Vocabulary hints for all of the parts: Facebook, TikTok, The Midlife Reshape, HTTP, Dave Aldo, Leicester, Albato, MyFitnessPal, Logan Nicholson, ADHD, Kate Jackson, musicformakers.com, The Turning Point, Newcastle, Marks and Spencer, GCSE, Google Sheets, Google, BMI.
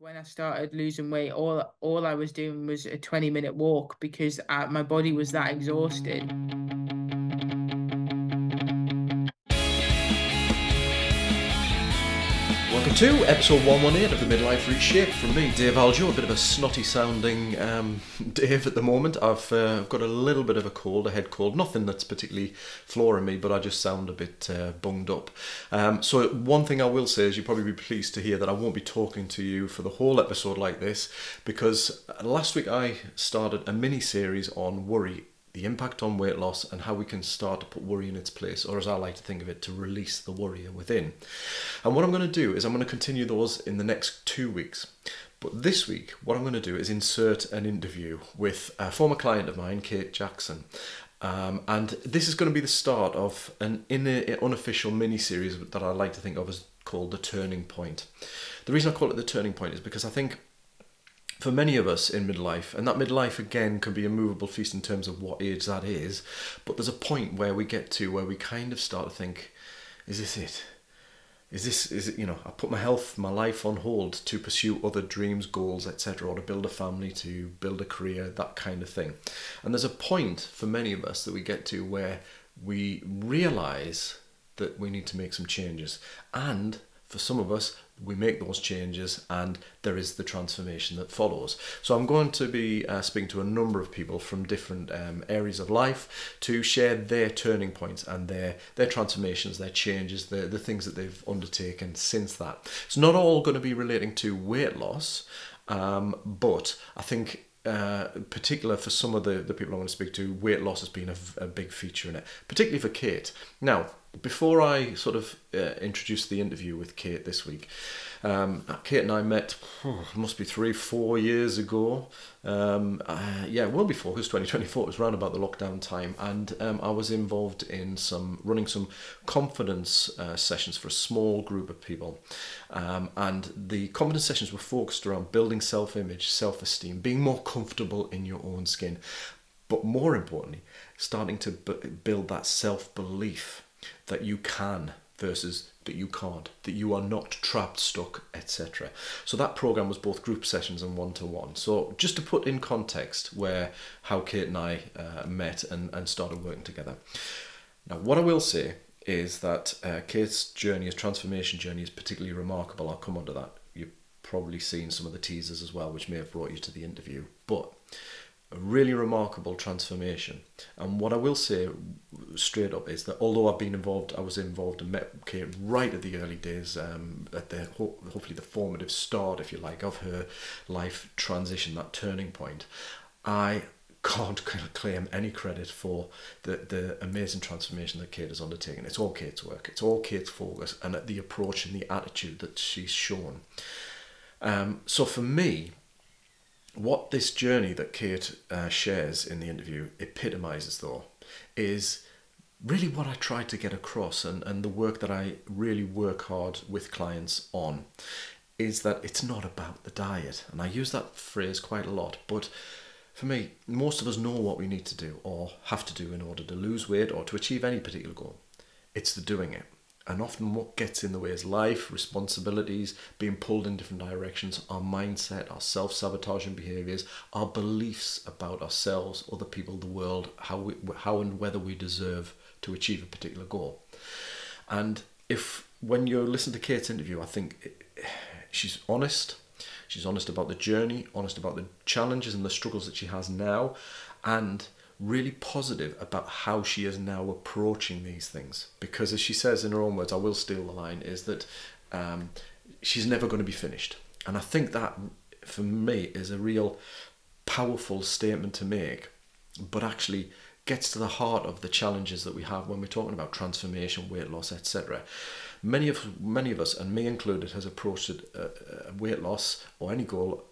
when I started losing weight, all I was doing was a 20-minute walk because my body was that exhausted. Welcome to episode 118 of The Midlife Reshape. From me, Dave Aldo, a bit of a snotty-sounding Dave at the moment. I've got a little bit of a cold, a head cold, nothing that's particularly flooring me, but I just sound a bit bunged up. So one thing I will say is you'll probably be pleased to hear that I won't be talking to you for the whole episode like this, because last week I started a mini-series on worry, the impact on weight loss and how we can start to put worry in its place, or as I like to think of it, to release the worrier within. And what I'm going to do is I'm going to continue those in the next 2 weeks. But this week, what I'm going to do is insert an interview with a former client of mine, Kate Jackson. And this is going to be the start of an unofficial mini-series that I like to think of as called The Turning Point. The reason I call it The Turning Point is because I think for many of us in midlife, and that midlife again can be a movable feast in terms of what age that is, but there's a point where we get to where we kind of start to think, is this it? Is it, you know, I put my health, my life on hold to pursue other dreams, goals, etc., or to build a family, to build a career, that kind of thing. And there's a point for many of us that we get to where we realise that we need to make some changes. And for some of us, we make those changes and there is the transformation that follows. So I'm going to be speaking to a number of people from different areas of life to share their turning points and their transformations, their changes, the things that they've undertaken since that. It's not all going to be relating to weight loss, but I think particular for some of the people I want to speak to, weight loss has been a big feature in it, particularly for Kate. Now, before I sort of introduce the interview with Kate this week, Kate and I met, must be 3-4 years ago. Yeah, well before, because 2024 it was around about the lockdown time, and I was involved in running some confidence sessions for a small group of people, and the confidence sessions were focused around building self-image, self-esteem, being more comfortable in your own skin, but more importantly, starting to build that self-belief that you can versus that you can't, that you are not trapped, stuck, etc. So that program was both group sessions and one-to-one. So just to put in context how Kate and I met and started working together. Now, what I will say is that Kate's journey, his transformation journey, is particularly remarkable. I'll come on to that. You've probably seen some of the teasers as well, which may have brought you to the interview, but a really remarkable transformation. And what I will say straight up is that although I was involved and met Kate right at the early days, at the hopefully the formative start, if you like, of her life transition, that turning point, I can't claim any credit for the amazing transformation that Kate has undertaken. It's all Kate's work, it's all Kate's focus, and at the approach and the attitude that she's shown. So for me, what this journey that Kate shares in the interview epitomises, though, is really what I try to get across, and the work that I really work hard with clients on, is that it's not about the diet. And I use that phrase quite a lot, but for me, most of us know what we need to do or have to do in order to lose weight or to achieve any particular goal. It's the doing it. And often what gets in the way is life, responsibilities, being pulled in different directions, our mindset, our self-sabotaging behaviours, our beliefs about ourselves, other people, the world, how and whether we deserve to achieve a particular goal. And when you listen to Kate's interview, I think she's honest. She's honest about the journey, honest about the challenges and the struggles that she has now, and really positive about how she is now approaching these things, because as she says in her own words, I will steal the line, is that she's never going to be finished. And I think that for me is a real powerful statement to make, but actually gets to the heart of the challenges that we have when we're talking about transformation, weight loss, etc. Many of us, and me included, has approached weight loss or any goal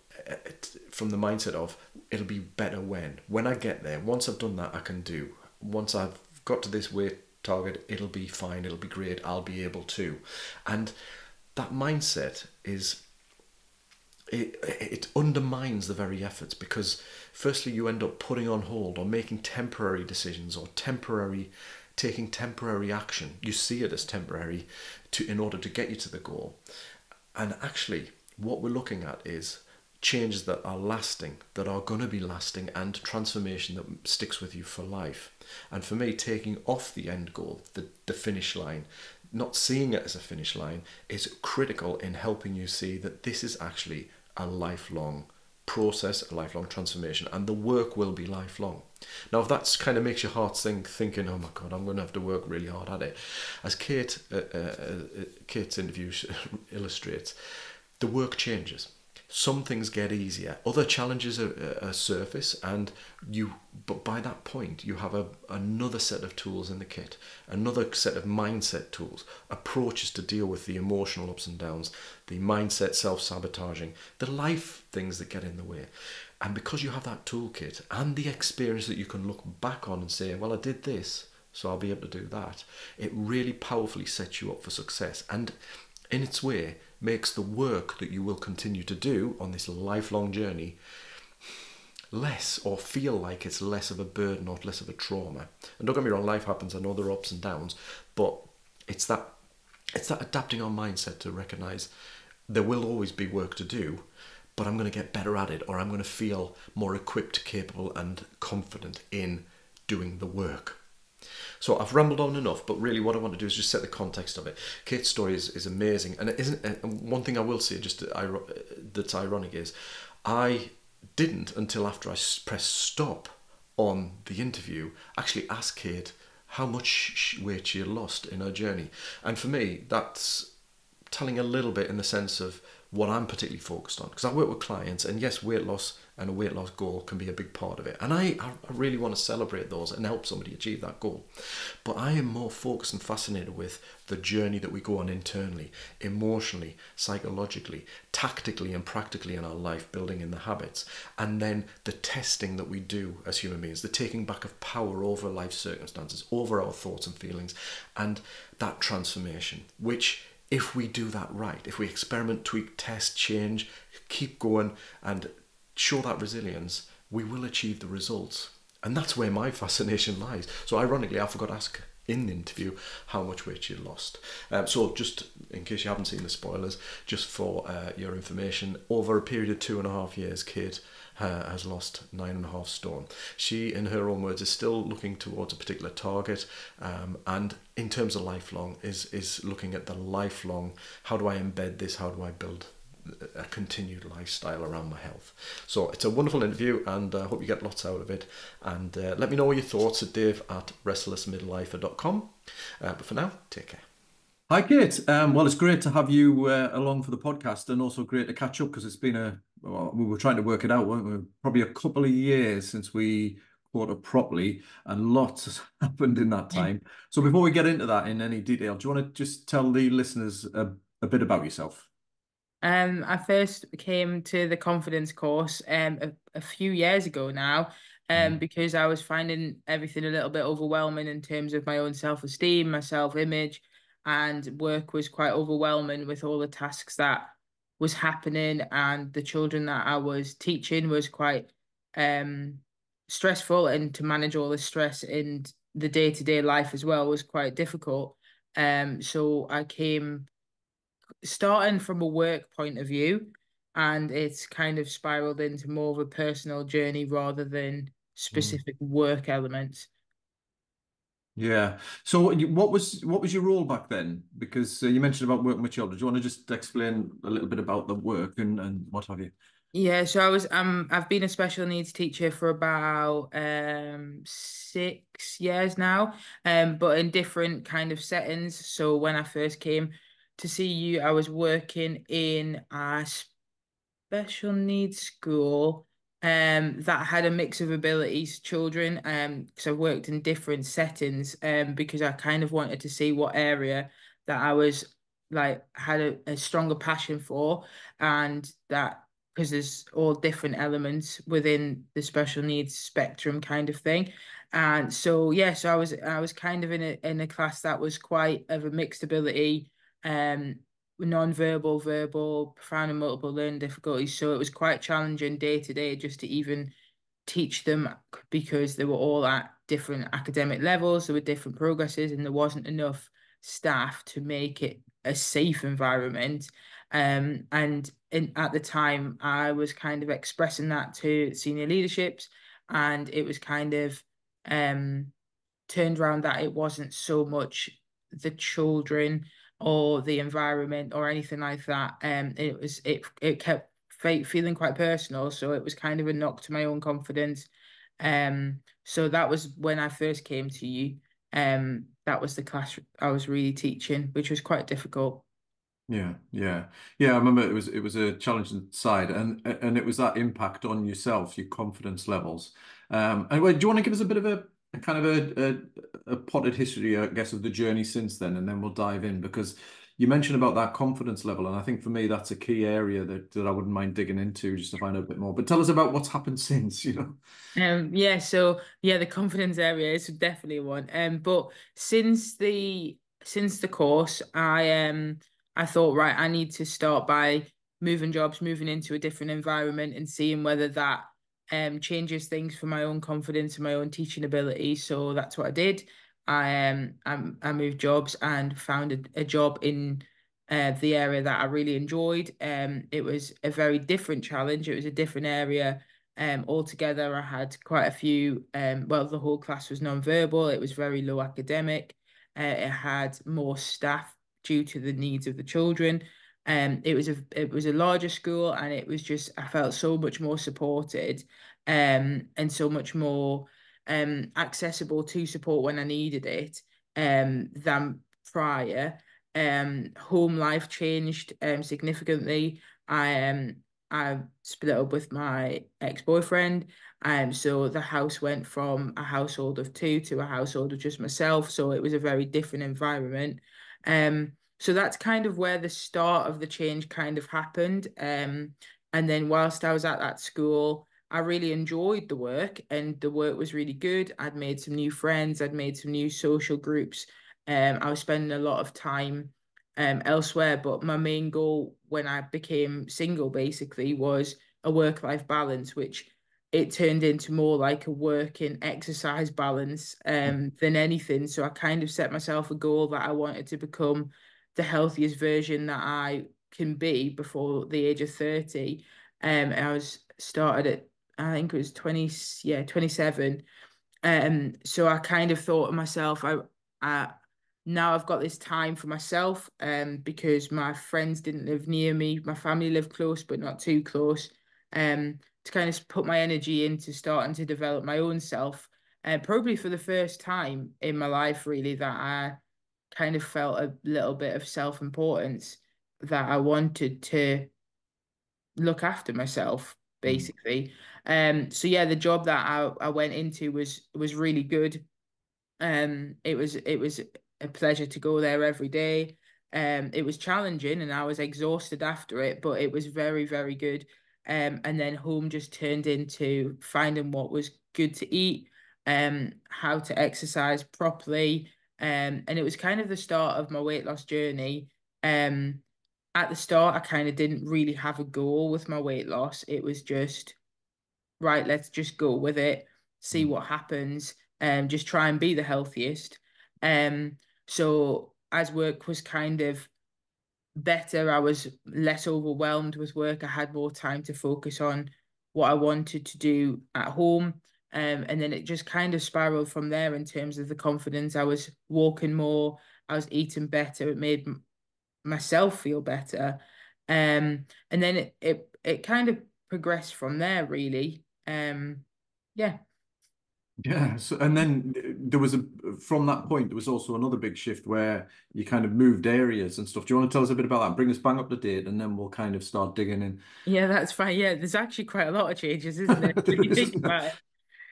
from the mindset of it'll be better when I get there. Once I've done that, I can do. Once I've got to this weight target, it'll be fine, it'll be great, I'll be able to. And that mindset it undermines the very efforts, because firstly you end up putting on hold or making temporary decisions or taking temporary action. You see it as temporary in order to get you to the goal. And actually what we're looking at is changes that are lasting, that are going to be lasting, and transformation that sticks with you for life. And for me, taking off the end goal, the finish line, not seeing it as a finish line, is critical in helping you see that this is actually a lifelong process, a lifelong transformation, and the work will be lifelong. Now, if that kind of makes your heart sink, thinking, oh my God, I'm going to have to work really hard at it, as Kate's interview illustrates, the work changes. Some things get easier, other challenges surface, and but by that point you have another set of tools in the kit, another set of mindset tools, approaches to deal with the emotional ups and downs, the mindset self-sabotaging, the life things that get in the way. And because you have that toolkit and the experience that you can look back on and say, well, I did this, so I'll be able to do that, it really powerfully sets you up for success, and in its way makes the work that you will continue to do on this lifelong journey less, or feel like it's less of a burden or less of a trauma. And don't get me wrong, life happens, and other ups and downs, but it's that adapting our mindset to recognize there will always be work to do, but I'm going to get better at it, or I'm going to feel more equipped, capable and confident in doing the work. So I've rambled on enough, but really what I want to do is just set the context of it. Kate's story is amazing, and it isn't. And one thing I will say, just that's ironic, is I didn't, until after I pressed stop on the interview, actually ask Kate how much weight she had lost in her journey. And for me, that's telling a little bit in the sense of what I'm particularly focused on, because I work with clients, and yes, weight loss and a weight loss goal can be a big part of it, and I really want to celebrate those and help somebody achieve that goal, but I am more focused and fascinated with the journey that we go on internally, emotionally, psychologically, tactically and practically in our life, building in the habits, and then the testing that we do as human beings, the taking back of power over life circumstances, over our thoughts and feelings, and that transformation, which, if we do that right, if we experiment, tweak, test, change, keep going and show that resilience, we will achieve the results. And that's where my fascination lies. So ironically, I forgot to ask in the interview how much weight you lost. So just in case you haven't seen the spoilers, just for your information, over a period of 2.5 years, Kate has lost 9.5 stone. She, in her own words, is still looking towards a particular target, and in terms of lifelong, is looking at the lifelong, how do I embed this, how do I build a continued lifestyle around my health. So it's a wonderful interview, and I hope you get lots out of it, and let me know your thoughts at dave@restlessmidlifer.com. But for now, take care. Hi Kate, well, it's great to have you along for the podcast, and also great to catch up, because it's been we were trying to work it out, weren't we? Probably a couple of years since we caught up properly, and lots has happened in that time. So before we get into that in any detail, do you want to just tell the listeners a bit about yourself? I first came to the confidence course a few years ago now, because I was finding everything a little bit overwhelming in terms of my own self-esteem, my self-image, and work was quite overwhelming with all the tasks that was happening, and the children that I was teaching was quite stressful, and to manage all the stress in the day-to-day life as well was quite difficult. So I came starting from a work point of view, and it's kind of spiraled into more of a personal journey rather than specific work elements. Yeah. So what was your role back then? Because you mentioned about working with children. Do you want to just explain a little bit about the work and what have you? Yeah. So I was I've been a special needs teacher for about 6 years now, but in different kind of settings. So when I first came to see you, I was working in a special needs school that had a mix of abilities children, because I worked in different settings, because I kind of wanted to see what area that I was like had a stronger passion for, and that because there's all different elements within the special needs spectrum kind of thing. And so yeah, so I was kind of in a class that was quite of a mixed ability, non-verbal, verbal, profound and multiple learning difficulties. So it was quite challenging day to day just to even teach them, because they were all at different academic levels, there were different progresses, and there wasn't enough staff to make it a safe environment. And at the time I was kind of expressing that to senior leaderships, and it was kind of turned around that it wasn't so much the children or the environment or anything like that. It kept feeling quite personal, so it was kind of a knock to my own confidence. So that was when I first came to you. That was the class I was really teaching, which was quite difficult. Yeah. I remember it was a challenging side, and it was that impact on yourself, your confidence levels. Anyway, do you want to give us a bit of a kind of a potted history, I guess, of the journey since then, and then we'll dive in, because you mentioned about that confidence level, and I think for me that's a key area that I wouldn't mind digging into just to find out a bit more. But tell us about what's happened since, you know. The confidence area is definitely one. But since the course, I thought, right, I need to start by moving jobs, moving into a different environment, and seeing whether that changes things for my own confidence and my own teaching ability. So that's what I did. I moved jobs and found a job in the area that I really enjoyed. It was a very different challenge. It was a different area altogether. I had quite a few, the whole class was non-verbal. It was very low academic. It had more staff due to the needs of the children. It was a larger school, and it was just, I felt so much more supported and so much more accessible to support when I needed it than prior. Home life changed significantly. I split up with my ex-boyfriend, so the house went from a household of two to a household of just myself, so it was a very different environment. So that's kind of where the start of the change kind of happened. And then whilst I was at that school, I really enjoyed the work, and the work was really good. I'd made some new friends. I'd made some new social groups. I was spending a lot of time elsewhere, but my main goal when I became single basically was a work-life balance, which it turned into more like a work and exercise balance than anything. So I kind of set myself a goal that I wanted to become the healthiest version that I can be before the age of 30. And I was started at, I think it was 27. So I kind of thought to myself, I now I've got this time for myself, because my friends didn't live near me, my family lived close but not too close, to kind of put my energy into starting to develop my own self, and probably for the first time in my life really that I kind of felt a little bit of self-importance, that I wanted to look after myself basically. The job that I went into was really good. It was a pleasure to go there every day. It was challenging and I was exhausted after it, but it was very, very good. And then home just turned into finding what was good to eat, how to exercise properly, and it was kind of the start of my weight loss journey. At the start, I kind of didn't really have a goal with my weight loss. It was just, right, let's just go with it, see what happens, and just try and be the healthiest. So as work was kind of better, I was less overwhelmed with work. I had more time to focus on what I wanted to do at home. And then it just kind of spiraled from there in terms of the confidence. I was walking more, I was eating better. It made myself feel better, and then it kind of progressed from there really. So, and then there was from that point there was also another big shift where you kind of moved areas and stuff. Do you want to tell us a bit about that, bring us bang up to date, and then we'll kind of start digging in? Yeah, that's fine. Yeah, there's actually quite a lot of changes, isn't there?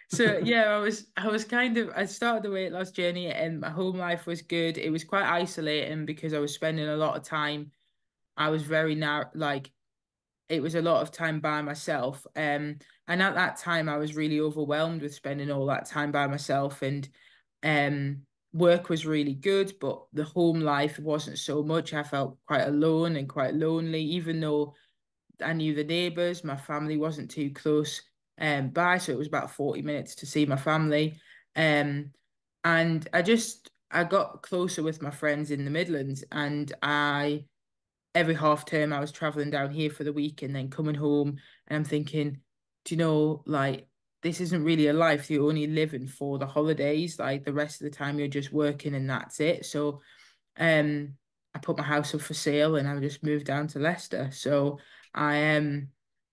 So yeah, I was kind of, I started the weight loss journey and my home life was good. It was quite isolating because I was spending a lot of time. I was very narrow, like it was a lot of time by myself. And at that time I was really overwhelmed with spending all that time by myself, and work was really good, but the home life wasn't so much. I felt quite alone and quite lonely, even though I knew the neighbours, my family wasn't too close by, so it was about 40 minutes to see my family, and I got closer with my friends in the Midlands, and I every half term I was traveling down here for the week and then coming home, and I'm thinking, do you know, like, this isn't really a life. You're only living for the holidays. Like, the rest of the time you're just working and that's it. So I put my house up for sale and I just moved down to Leicester. So I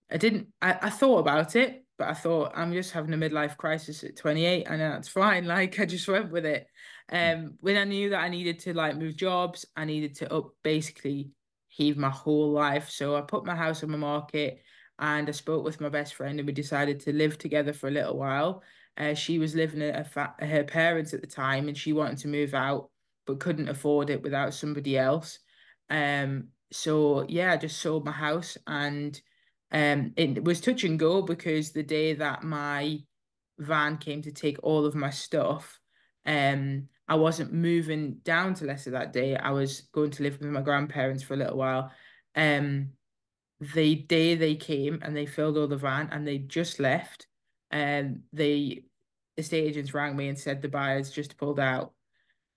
thought about it, but I thought, I'm just having a midlife crisis at 28 and that's fine. Like, I just went with it. When I knew that I needed to, like, move jobs, I needed to basically heave my whole life. So I put my house on the market and I spoke with my best friend and we decided to live together for a little while. She was living at her parents at the time and she wanted to move out but couldn't afford it without somebody else. So yeah, I just sold my house, and it was touch and go because the day that my van came to take all of my stuff, I wasn't moving down to Leicester that day. I was going to live with my grandparents for a little while. The day they came and they filled all the van and they just left, the estate agents rang me and said the buyers just pulled out.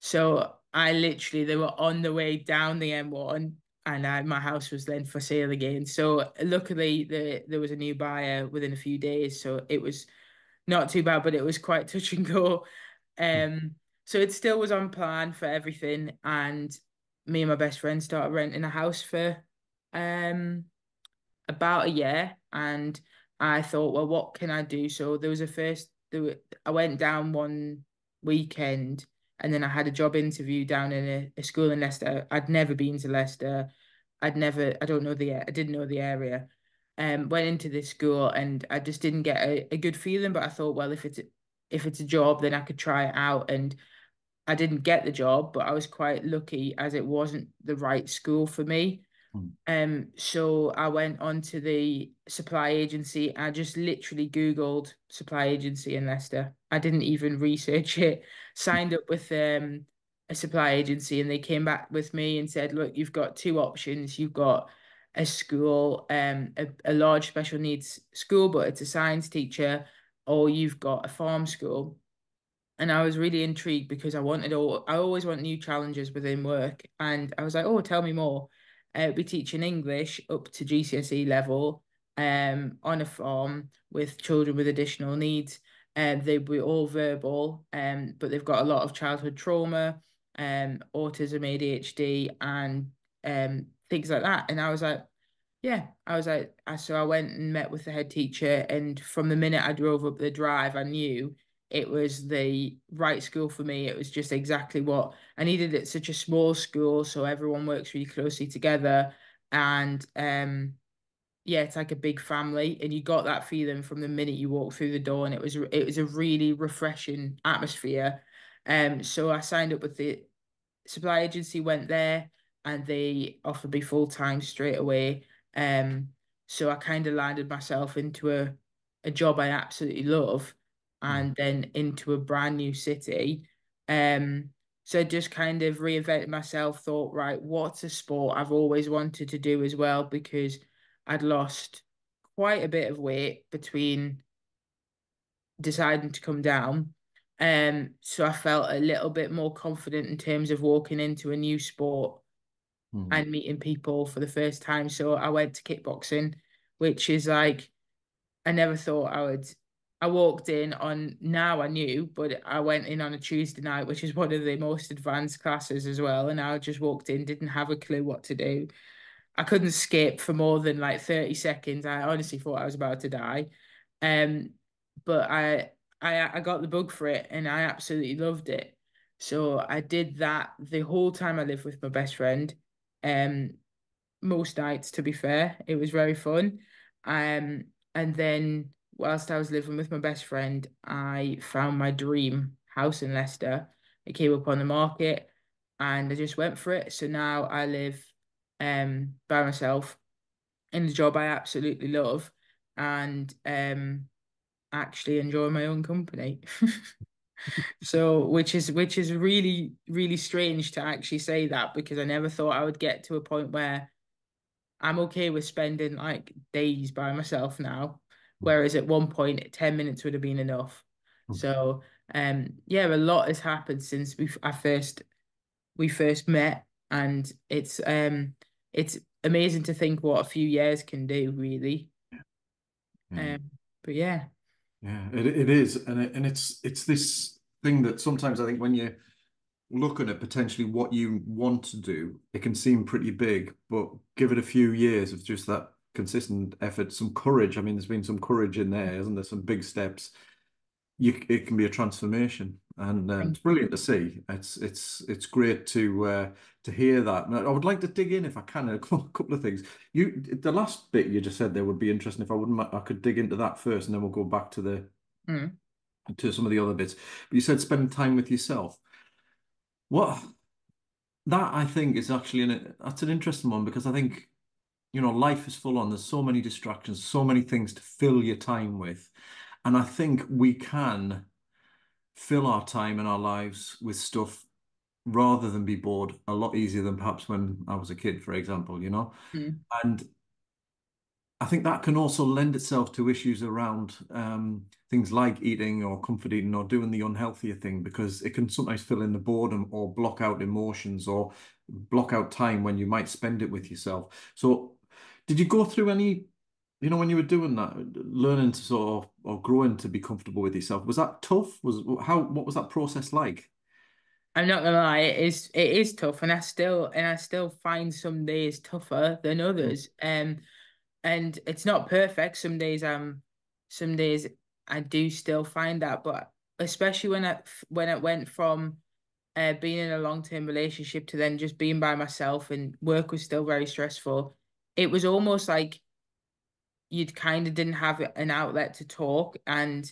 So they were on the way down the M1 and my house was then for sale again. So luckily there was a new buyer within a few days. So it was not too bad, but it was quite touch and go. So it still was on plan for everything. And me and my best friend started renting a house for about a year. And I thought, well, what can I do? So I went down one weekend and then I had a job interview down in a school in Leicester. I'd never been to Leicester. I didn't know the area. Went into this school and I just didn't get a good feeling, but I thought, well, if it's a job, then I could try it out. And I didn't get the job, but I was quite lucky as it wasn't the right school for me. So I went on to the supply agency. I just literally Googled supply agency in Leicester. I didn't even research it. Signed up with a supply agency and they came back with me and said, look, you've got two options. You've got a school, a large special needs school, but it's a science teacher, or you've got a farm school. And I was really intrigued because I always want new challenges within work. And I was like, oh, tell me more. We teach in English up to GCSE level on a farm with children with additional needs. They were all verbal, but they've got a lot of childhood trauma, autism, ADHD, and things like that. And I was like, yeah. So I went and met with the head teacher, and from the minute I drove up the drive, I knew it was the right school for me. It was just exactly what I needed. It's such a small school, so everyone works really closely together. And it's like a big family. And you got that feeling from the minute you walked through the door, and it was a really refreshing atmosphere. So I signed up with the supply agency, went there, and they offered me full-time straight away. So I kind of landed myself into a job I absolutely love, and then into a brand new city. So just kind of reinvented myself, thought, right, what's a sport I've always wanted to do as well, because I'd lost quite a bit of weight between deciding to come down. So I felt a little bit more confident in terms of walking into a new sport and meeting people for the first time. So I went to kickboxing, which is like, I never thought I would. I walked in on, now I knew, but I went in on a Tuesday night, which is one of the most advanced classes as well. And I just walked in, didn't have a clue what to do. I couldn't skip for more than like 30 seconds. I honestly thought I was about to die. But I got the bug for it and I absolutely loved it. So I did that the whole time I lived with my best friend. Most nights, to be fair, it was very fun. And then whilst I was living with my best friend, I found my dream house in Leicester. It came up on the market and I just went for it. So now I live by myself in the job I absolutely love and actually enjoy my own company. So which is really, really strange to actually say that, because I never thought I would get to a point where I'm okay with spending like days by myself now. Whereas at one point, 10 minutes would have been enough. So, a lot has happened since we first met, and it's it's amazing to think what a few years can do, really. Yeah. But yeah. Yeah, it is. And it's this thing that sometimes I think when you're looking at potentially what you want to do, it can seem pretty big, but give it a few years of just that consistent effort, some courage. I mean, there's been some courage in there, isn't there? Some big steps. It can be a transformation, and it's brilliant to see. It's great to hear that. And I would like to dig in, if I can, a couple of things. The last bit you just said there would be interesting. If I wouldn't, I could dig into that first, and then we'll go back to the to some of the other bits. But you said spend time with yourself. What that I think is actually that's an interesting one, because I think, you know, life is full on. There's so many distractions, so many things to fill your time with. And I think we can fill our time and our lives with stuff rather than be bored a lot easier than perhaps when I was a kid, for example, you know. Mm. And I think that can also lend itself to issues around things like eating or comfort eating or doing the unhealthier thing, because it can sometimes fill in the boredom or block out emotions or block out time when you might spend it with yourself. So did you go through any... You know, when you were doing that, learning to sort of, or growing to be comfortable with yourself, was that tough? What was that process like? I'm not gonna lie, it is tough, and I still find some days tougher than others. And it's not perfect. Some days I do still find that, but especially when I went from being in a long-term relationship to then just being by myself, and work was still very stressful. It was almost like you kind of didn't have an outlet to talk, and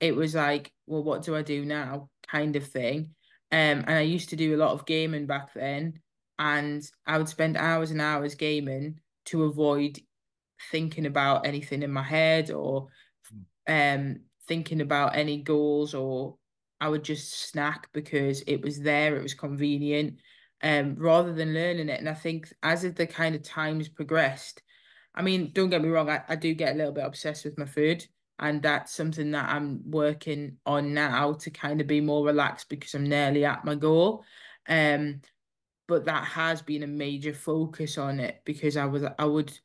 it was like, well, what do I do now, kind of thing. And I used to do a lot of gaming back then, and I would spend hours and hours gaming to avoid thinking about anything in my head or thinking about any goals, or I would just snack because it was there, it was convenient, rather than learning it. And I think as the kind of times progressed, I mean, don't get me wrong, I do get a little bit obsessed with my food, and that's something that I'm working on now to kind of be more relaxed, because I'm nearly at my goal. But that has been a major focus on it, because I would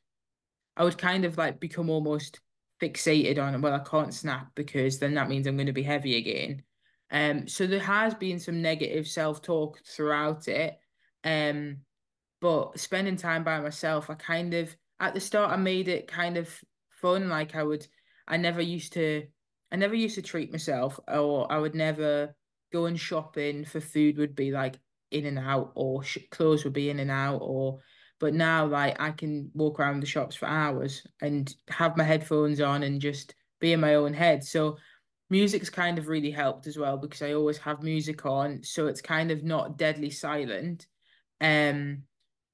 kind of like become almost fixated on it. Well, I can't snack because then that means I'm going to be heavy again. So there has been some negative self-talk throughout it. But spending time by myself, I kind of... At the start, I made it kind of fun. Like I never used to treat myself, or I would never go and shopping for food. Would be like in and out, or clothes would be in and out, but now like I can walk around the shops for hours and have my headphones on and just be in my own head. So music's kind of really helped as well, because I always have music on, so it's kind of not deadly silent.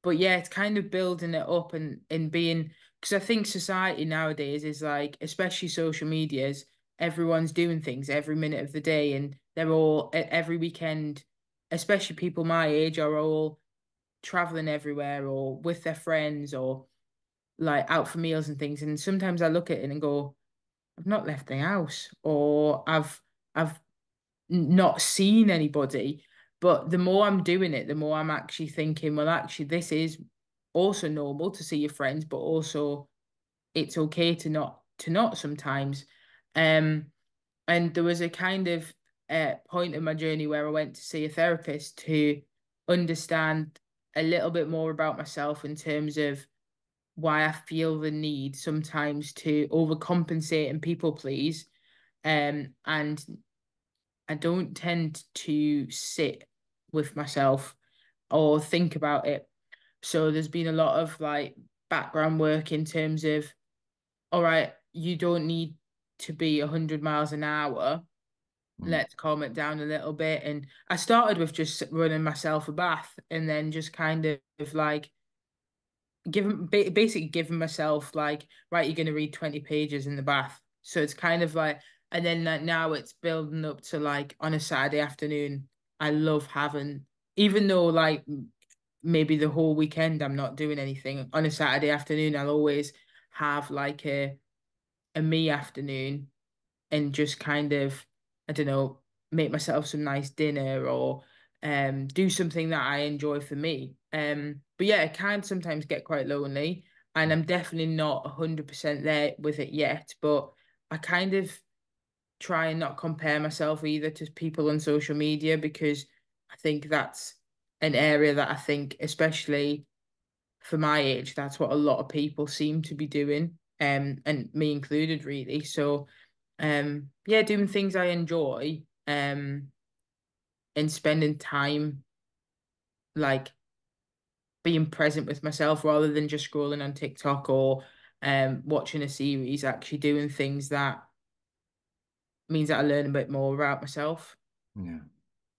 But yeah, it's kind of building it up and being, because I think society nowadays is like, especially social medias, everyone's doing things every minute of the day, and they're all every weekend, especially people my age are all traveling everywhere or with their friends or like out for meals and things. And sometimes I look at it and go, I've not left the house, or I've not seen anybody. But the more I'm doing it, the more I'm actually thinking, well, actually, this is also normal to see your friends, but also it's okay to not sometimes. And there was a kind of point in my journey where I went to see a therapist to understand a little bit more about myself in terms of why I feel the need sometimes to overcompensate and people please. And I don't tend to sit with myself or think about it. So there's been a lot of like background work in terms of, all right, you don't need to be 100 miles an hour. Let's calm it down a little bit. And I started with just running myself a bath, and then just kind of like basically giving myself like, right, you're going to read 20 pages in the bath. So it's kind of like, and then like now it's building up to like on a Saturday afternoon, I love having, even though like maybe the whole weekend I'm not doing anything, on a Saturday afternoon, I'll always have like a me afternoon and just kind of, I don't know, make myself some nice dinner or do something that I enjoy for me. But yeah, it can sometimes get quite lonely, and I'm definitely not 100% there with it yet, but I kind of try and not compare myself either to people on social media, because I think that's an area that I think, especially for my age, that's what a lot of people seem to be doing, and me included, really. So yeah, doing things I enjoy, and spending time, like, being present with myself rather than just scrolling on TikTok or watching a series, actually doing things that means that I learn a bit more about myself. Yeah.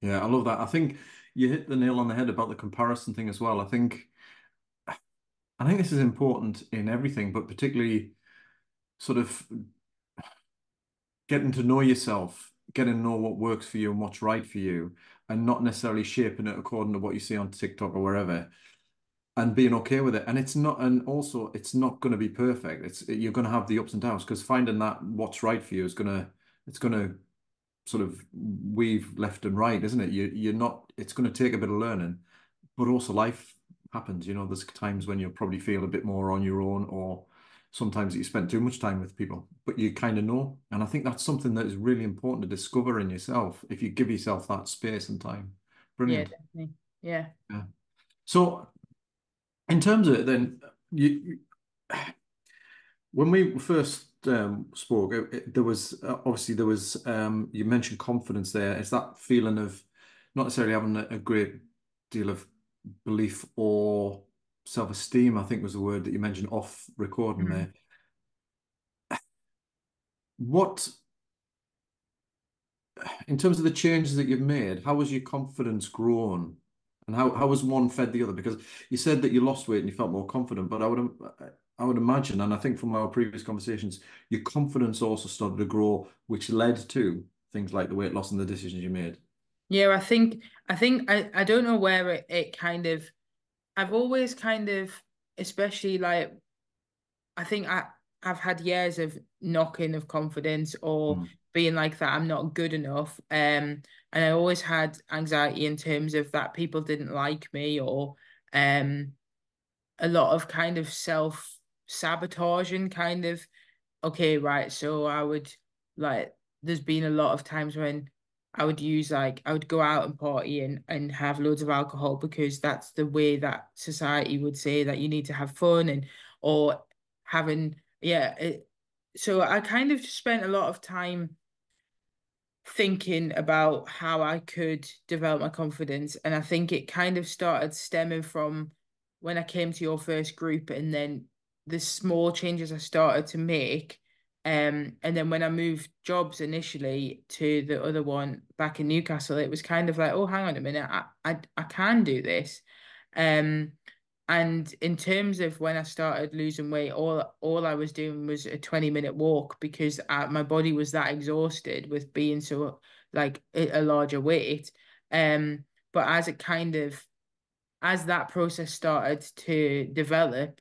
Yeah, I love that. I think you hit the nail on the head about the comparison thing as well. I think this is important in everything, but particularly sort of getting to know yourself, getting to know what works for you and what's right for you, and not necessarily shaping it according to what you see on TikTok or wherever, and being okay with it. And it's not, and also it's not going to be perfect. You're going to have the ups and downs, because finding that what's right for you is going to sort of weave left and right, isn't it? It's going to take a bit of learning, but also life happens. You know, there's times when you'll probably feel a bit more on your own, or sometimes you spend too much time with people, but you kind of know. And I think that's something that is really important to discover in yourself, if you give yourself that space and time. Brilliant. Yeah, definitely. Yeah. So in terms of it then, when we first spoke, there was you mentioned confidence there. It's that feeling of not necessarily having a great deal of belief or self-esteem, I think was the word that you mentioned off recording. Mm-hmm. There, what, in terms of the changes that you've made, how has your confidence grown, and how has one fed the other? Because you said that you lost weight and you felt more confident, but I would imagine, and I think from our previous conversations, your confidence also started to grow, which led to things like the weight loss and the decisions you made. Yeah, I don't know where it kind of, I've always kind of, especially like, I think I've had years of knocking of confidence, or being like that I'm not good enough. And I always had anxiety in terms of that people didn't like me, or a lot of kind of self-sabotaging, kind of, okay, right. So I would, like, there's been a lot of times when I would go out and party and have loads of alcohol, because that's the way that society would say that you need to have fun, so I kind of spent a lot of time thinking about how I could develop my confidence. And I think it kind of started stemming from when I came to your first group, and then the small changes I started to make. And then when I moved jobs initially to the other one back in Newcastle, it was kind of like, oh, hang on a minute, I can do this. And in terms of when I started losing weight, all I was doing was a 20-minute walk, because my body was that exhausted with being so, like, a larger weight. But as that process started to develop,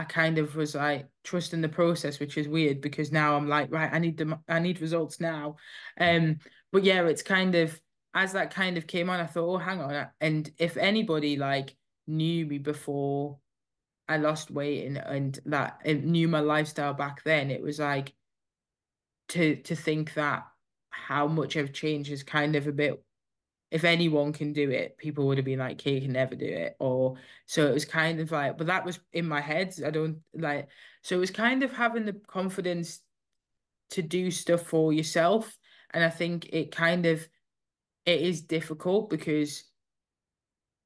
I kind of was like trusting the process, which is weird, because now I'm like, right, I need results now. But yeah, it's kind of, as that kind of came on, I thought, oh, hang on. And if anybody, like, knew me before I lost weight and knew my lifestyle back then, it was like, to think that how much I've changed is kind of a bit, if anyone can do it, people would have been like, Kate can never do it. Or so it was kind of like, but that was in my head. So it was kind of having the confidence to do stuff for yourself. And I think it is difficult, because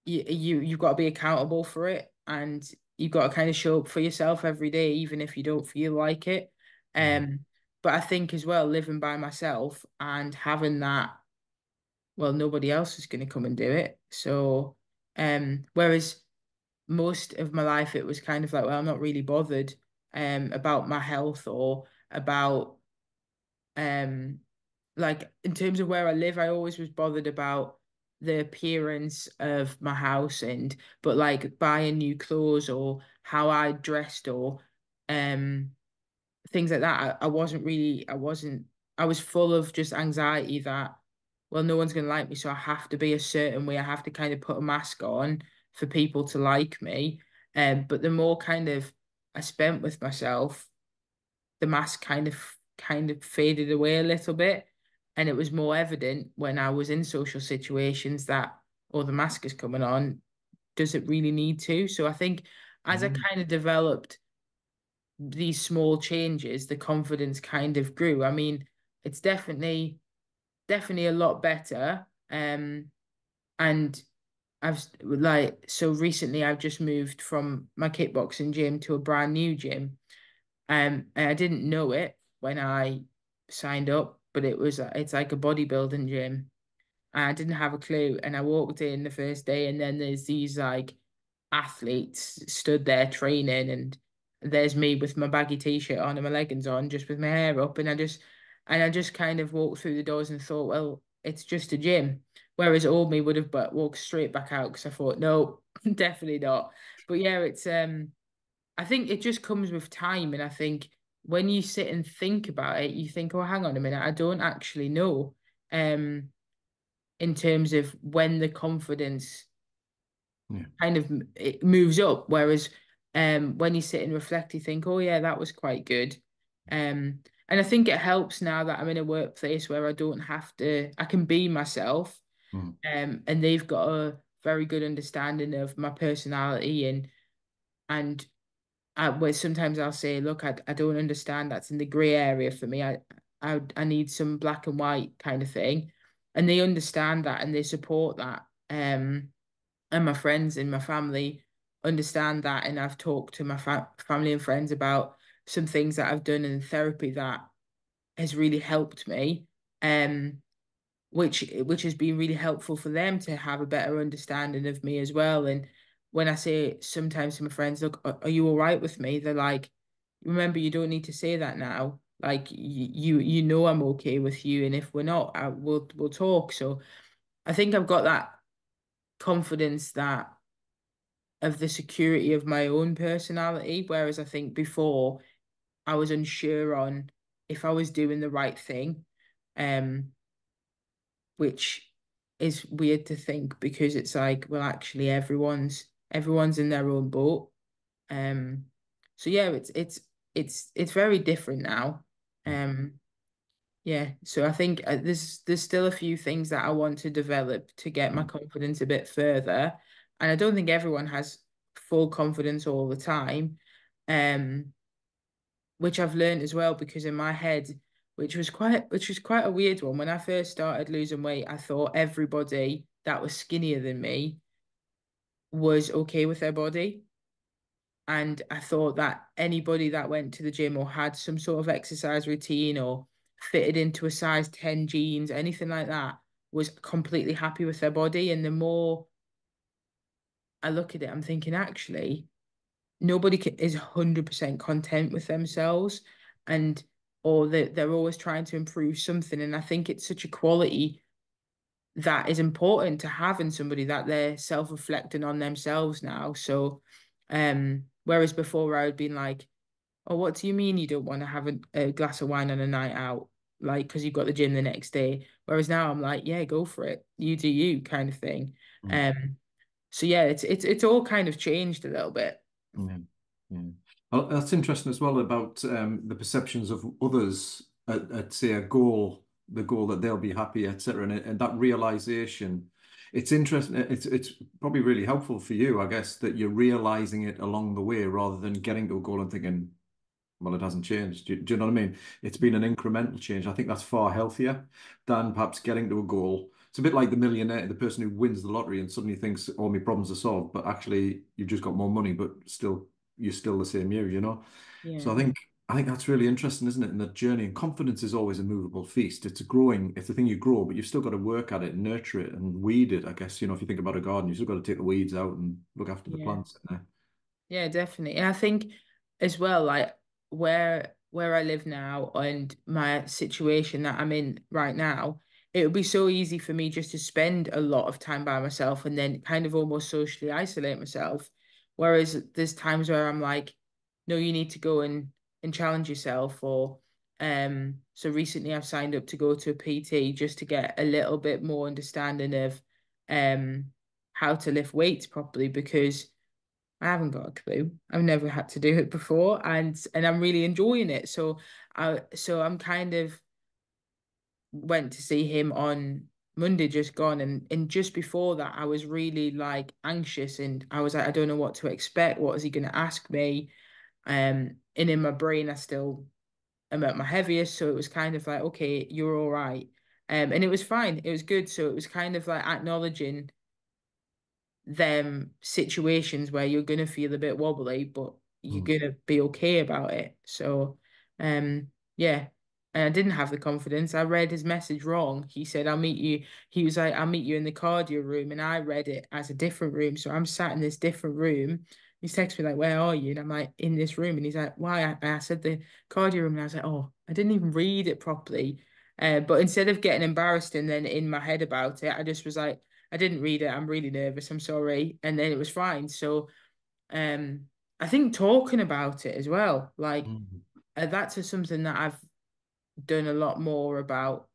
you've got to be accountable for it, and you've got to kind of show up for yourself every day, even if you don't feel like it. But I think as well, living by myself and having that, well, nobody else is going to come and do it. So, whereas most of my life, it was kind of like, well, I'm not really bothered about my health, or about, like, in terms of where I live, I always was bothered about the appearance of my house, but like buying new clothes, or how I dressed, or things like that. I was full of just anxiety that, well, no one's going to like me, so I have to be a certain way. I have to kind of put a mask on for people to like me. But the more kind of I spent with myself, the mask kind of faded away a little bit. And it was more evident when I was in social situations that, oh, the mask is coming on. Does it really need to? So I think as I kind of developed these small changes, the confidence kind of grew. I mean, it's definitely a lot better. And so recently I've just moved from my kickboxing gym to a brand new gym. And I didn't know it when I signed up, but it's like a bodybuilding gym. I didn't have a clue. And I walked in the first day, and then there's these like athletes stood there training, and there's me with my baggy t-shirt on and my leggings on, just with my hair up. And I just kind of walked through the doors and thought, well, it's just a gym. Whereas old me would have walked straight back out, because I thought, no, definitely not. But yeah, it's I think it just comes with time. And I think when you sit and think about it, you think, oh, hang on a minute, I don't actually know. In terms of when the confidence kind of it moves up. Whereas when you sit and reflect, you think, oh yeah, that was quite good. And I think it helps now that I'm in a workplace where I don't have to, I can be myself. And they've got a very good understanding of my personality. And sometimes I'll say, look, I don't understand. That's in the grey area for me. I need some black and white kind of thing. And they understand that, and they support that. And my friends and my family understand that. And I've talked to my family and friends about some things that I've done in therapy that has really helped me, which has been really helpful for them to have a better understanding of me as well. And when I say sometimes to my friends, look, are you all right with me? They're like, remember, you don't need to say that now. Like, you know I'm okay with you, and if we're not, we'll talk. So I think I've got that confidence that of the security of my own personality, whereas I think before I was unsure on if I was doing the right thing, which is weird to think, because it's like, well, actually everyone's in their own boat. So yeah, it's very different now. So I think there's still a few things that I want to develop to get my confidence a bit further. And I don't think everyone has full confidence all the time, which I've learned as well, because in my head, which was quite a weird one, when I first started losing weight, I thought everybody that was skinnier than me was okay with their body. And I thought that anybody that went to the gym or had some sort of exercise routine or fitted into a size 10 jeans, anything like that, was completely happy with their body. And the more I look at it, I'm thinking, actually, nobody is 100% content with themselves, or they're always trying to improve something. And I think it's such a quality that is important to have in somebody, that they're self-reflecting on themselves now. So, whereas before I had been like, oh, what do you mean you don't want to have a glass of wine on a night out? Like, because you've got the gym the next day. Whereas now I'm like, yeah, go for it. You do you, kind of thing. So yeah, it's all kind of changed a little bit. Yeah. Well, that's interesting as well about the perceptions of others at say the goal that they'll be happy, etc. And that realization. It's interesting. It's probably really helpful for you, I guess, that you're realizing it along the way, rather than getting to a goal and thinking, well, it hasn't changed. Do you know what I mean? It's been an incremental change. I think that's far healthier than perhaps getting to a goal. It's a bit like the millionaire, the person who wins the lottery and suddenly thinks all my problems are solved, but actually you've just got more money, but still you're still the same you, you know? Yeah. So I think that's really interesting, isn't it? And that journey, and confidence is always a movable feast. It's a thing you grow, but you've still got to work at it, nurture it, and weed it. I guess, if you think about a garden, you've still got to take the weeds out and look after the plants in there. Yeah, definitely. And I think as well, like where I live now and my situation that I'm in right now, it would be so easy for me just to spend a lot of time by myself and then kind of almost socially isolate myself. Whereas there's times where I'm like, no, you need to go and challenge yourself, or So recently I've signed up to go to a PT just to get a little bit more understanding of how to lift weights properly, because I haven't got a clue. I've never had to do it before, and I'm really enjoying it. So I'm kind of went to see him on Monday just gone, and just before that I was really like anxious, and I was like, I don't know what to expect. What is he going to ask me? And in my brain I still am at my heaviest, so it was kind of like, okay, you're all right. And it was fine, it was good. So it was kind of like acknowledging them situations where you're going to feel a bit wobbly, but you're going to be okay about it. So yeah. And I didn't have the confidence. I read his message wrong. He said, I'll meet you. He was like, I'll meet you in the cardio room. And I read it as a different room. So I'm sat in this different room. He texts me like, where are you? And I'm like, in this room. And he's like, why? I said the cardio room. And I was like, oh, I didn't even read it properly. But instead of getting embarrassed and then in my head about it, I just was like, I didn't read it. I'm really nervous. I'm sorry. And then it was fine. So I think talking about it as well, like that's just something that I've done a lot more about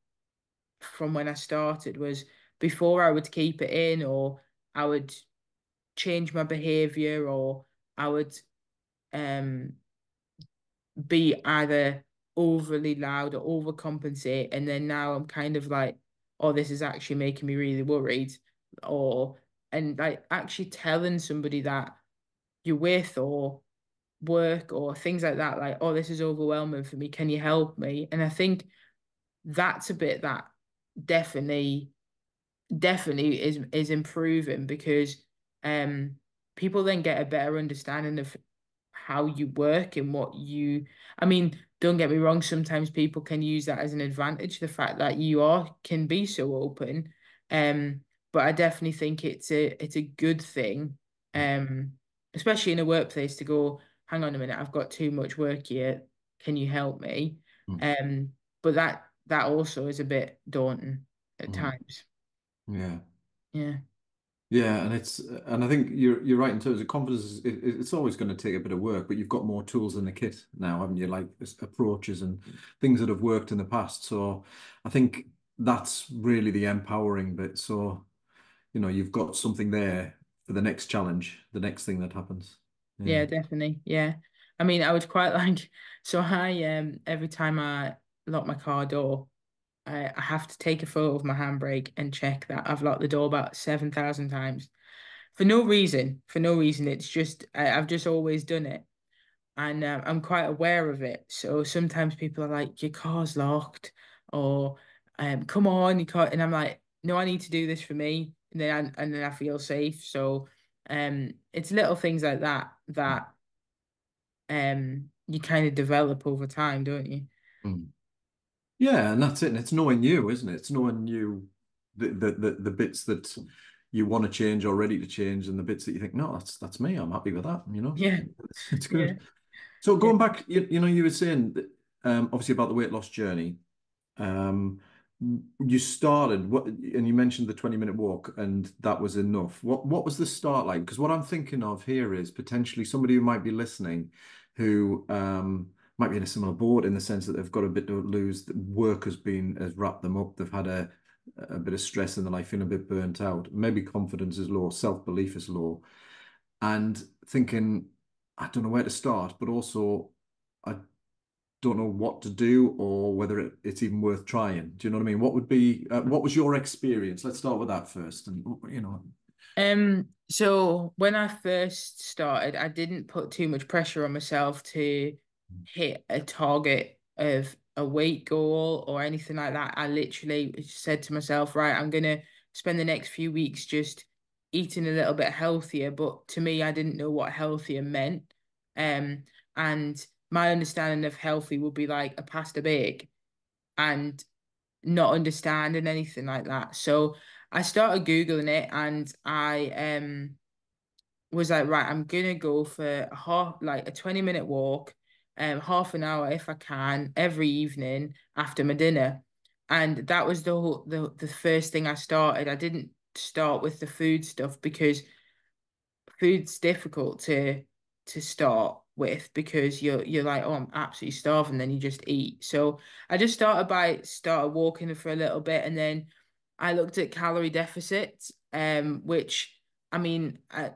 from when I started. Was before I would keep it in, or I would change my behavior, or I would be either overly loud or overcompensate. And then now I'm kind of like, oh, this is actually making me really worried, and like actually telling somebody that you're with or work or things like that, like, oh, this is overwhelming for me, can you help me? And I think that's a bit that definitely is improving, because people then get a better understanding of how you work and what you, I mean, don't get me wrong, sometimes people can use that as an advantage, the fact that you can be so open, but I definitely think it's a good thing, especially in a workplace, to go, hang on a minute, I've got too much work here, can you help me? But that also is a bit daunting at times. Yeah, and I think you're right in terms of confidence. It's always going to take a bit of work, but you've got more tools in the kit now, haven't you? Like approaches and things that have worked in the past. So I think that's really the empowering bit. So, you know, you've got something there for the next challenge, the next thing that happens. Yeah, definitely. Yeah. I mean, I would quite like, so I, every time I lock my car door, I have to take a photo of my handbrake and check that I've locked the door about 7,000 times for no reason. It's just, I've just always done it, and I'm quite aware of it. So sometimes people are like, your car's locked, or come on, you can't. And I'm like, no, I need to do this for me. And then I feel safe. So it's little things like that you kind of develop over time, don't you? Yeah, and that's it. And it's knowing you, isn't it? It's knowing you, the bits that you want to change or ready to change, and the bits that you think, no, that's me, I'm happy with that, you know? Yeah. It's good. Yeah. So going back, you know, you were saying, obviously, about the weight loss journey. You started, and you mentioned the 20-minute walk, and that was enough. What was the start like? Because what I'm thinking of here is potentially somebody who might be listening, who might be in a similar boat, in the sense that they've got a bit to lose. Work has wrapped them up. They've had a bit of stress in their life, feeling a bit burnt out. Maybe confidence is low, self-belief is low, and thinking, I don't know where to start, but also I don't know what to do, or whether it's even worth trying. Do you know what I mean? What was your experience? Let's start with that first. And you know, so when I first started, I didn't put too much pressure on myself to hit a target of a weight goal or anything like that. I literally said to myself, right, I'm gonna spend the next few weeks just eating a little bit healthier. But to me, I didn't know what healthier meant. And my understanding of healthy would be like a pasta bake, and not understanding anything like that. So I started Googling it, and I was like, right, I'm going to go for a 20-minute walk, half an hour if I can, every evening after my dinner. And that was the first thing I started. I didn't start with the food stuff, because food's difficult to start with, because you're like, oh, I'm absolutely starving, then you just eat. So I just started walking for a little bit, and then I looked at calorie deficits, which, I mean, I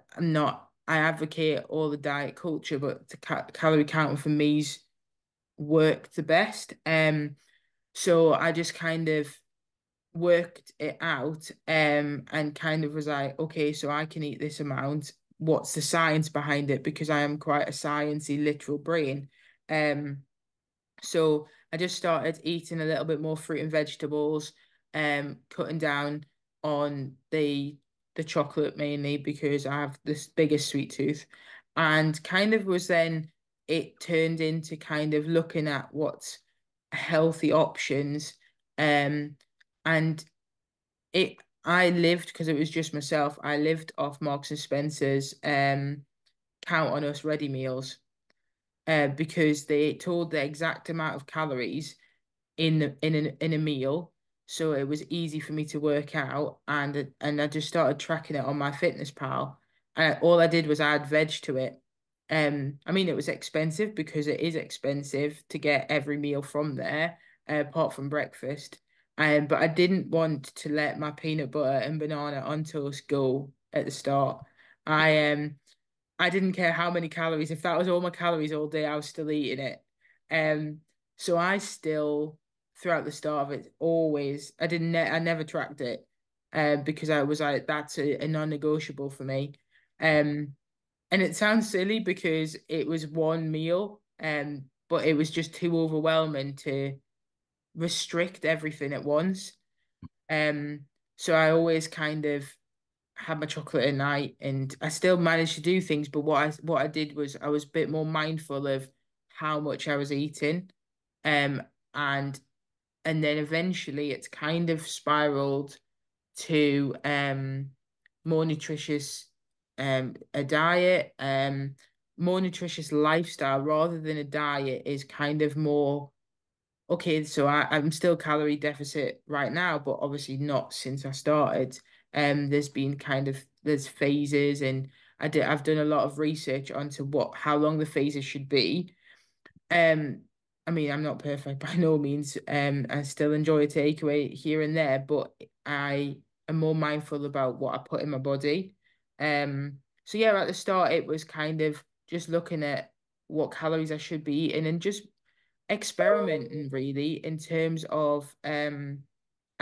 advocate all the diet culture, but the calorie counting for me's worked the best. So I just kind of worked it out, and kind of was like, okay, so I can eat this amount. What's the science behind it? Because I am quite a sciencey, literal brain. So I just started eating a little bit more fruit and vegetables, cutting down on the chocolate mainly, because I have this biggest sweet tooth, and kind of was then it turned into kind of looking at what's healthy options. And I lived, because it was just myself, I lived off Marks and Spencer's Count on Us ready meals, because they told the exact amount of calories in a meal. So it was easy for me to work out, and I just started tracking it on MyFitnessPal. And all I did was add veg to it. I mean, it was expensive, because it is expensive to get every meal from there, apart from breakfast. But I didn't want to let my peanut butter and banana on toast go at the start. I didn't care how many calories. If that was all my calories all day, I was still eating it. So I still, throughout the start of it, always, I never tracked it, because I was like, that's a non-negotiable for me. And it sounds silly because it was one meal, but it was just too overwhelming to restrict everything at once. So I always kind of had my chocolate at night, and I still managed to do things, but what I did was I was a bit more mindful of how much I was eating. And then eventually it's kind of spiraled to more nutritious a diet, more nutritious lifestyle rather than a diet is kind of more, okay, so I'm still calorie deficit right now, but obviously not since I started. There's phases, and I've done a lot of research onto how long the phases should be. I mean, I'm not perfect by no means. I still enjoy a takeaway here and there, but I am more mindful about what I put in my body. So yeah, at the start, it was kind of just looking at what calories I should be eating and just experimenting really, in terms of, I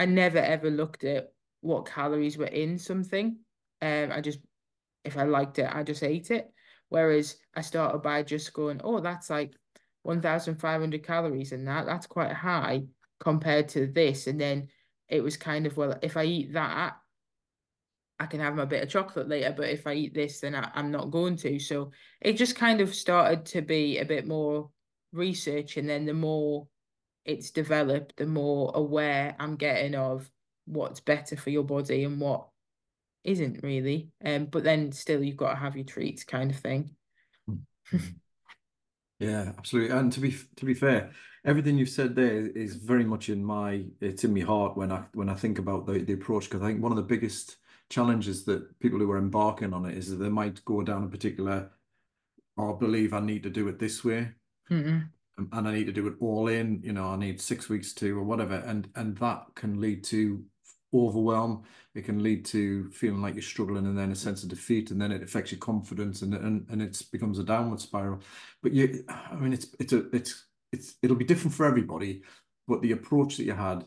never ever looked at what calories were in something. If I liked it, I just ate it. Whereas I started by just going, oh, that's like 1,500 calories, and that's quite high compared to this. And then it was kind of, well, if I eat that, I can have my bit of chocolate later, but if I eat this, then I'm not going to. So it just kind of started to be a bit more research, and then the more it's developed, the more aware I'm getting of what's better for your body and what isn't really. But then still, you've got to have your treats, kind of thing. Yeah, absolutely. And to be fair, everything you've said there is very much it's in my heart when I think about the approach, because I think one of the biggest challenges that people who are embarking on it is that they might go down a particular, I believe I need to do it this way, and I need to do it all in, I need 6 weeks to, or whatever, and that can lead to overwhelm. It can lead to feeling like you're struggling, and then a sense of defeat, and then it affects your confidence, and it becomes a downward spiral. But it'll be different for everybody, but the approach that you had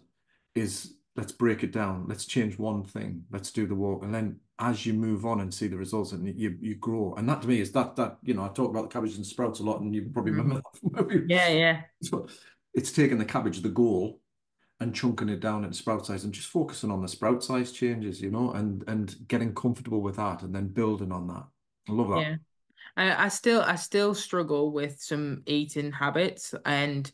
is, let's break it down, let's change one thing, let's do the walk, and then as you move on and see the results, and you grow. And that to me is that I talk about the cabbage and sprouts a lot, and you probably remember that from yeah. So it's taking the cabbage, the goal, and chunking it down at sprout size, and just focusing on the sprout size changes, and getting comfortable with that, and then building on that. I love that. Yeah. I still struggle with some eating habits, and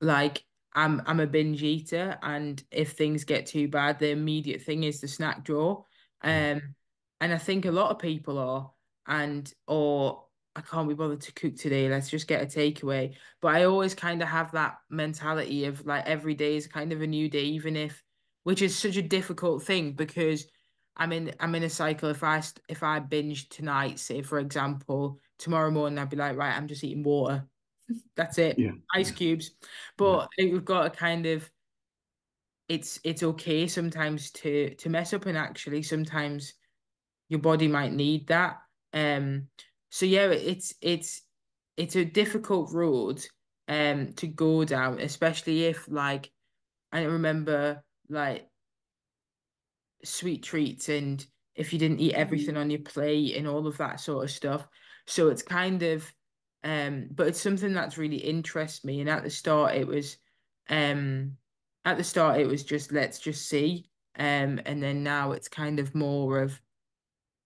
like I'm a binge eater, and if things get too bad, the immediate thing is the snack drawer. And I think a lot of people are, or I can't be bothered to cook today, let's just get a takeaway. But I always kind of have that mentality of like, every day is kind of a new day, which is such a difficult thing, because I'm in a cycle. If I binge tonight, say for example, tomorrow morning I'd be like, right, I'm just eating water. That's it. Yeah. Ice cubes. But I think we've got to kind of, it's okay sometimes to mess up, and actually sometimes your body might need that. So yeah, it's a difficult road to go down, especially if, like, I remember, like, sweet treats and if you didn't eat everything on your plate and all of that sort of stuff. So it's kind of, but it's something that's really interests me. And at the start it was, just, let's just see. And then now it's kind of more of,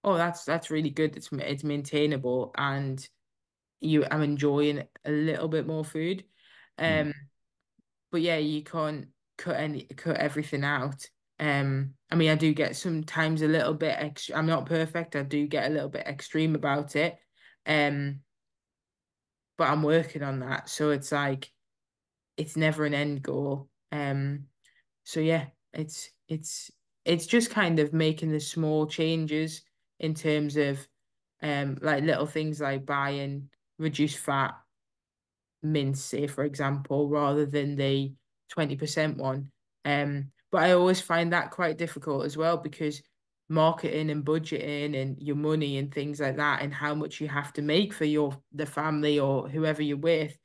oh, that's really good. It's maintainable, and I'm enjoying a little bit more food. But yeah, you can't cut everything out. I mean, I do get sometimes a little bit extra. I'm not perfect. I do get a little bit extreme about it. But I'm working on that. So it's like, it's never an end goal. So yeah, it's just kind of making the small changes in terms of, like, little things like buying reduced fat mince, say, for example, rather than the 20% one. But I always find that quite difficult as well, because marketing and budgeting and your money and things like that, and how much you have to make for the family or whoever you're with,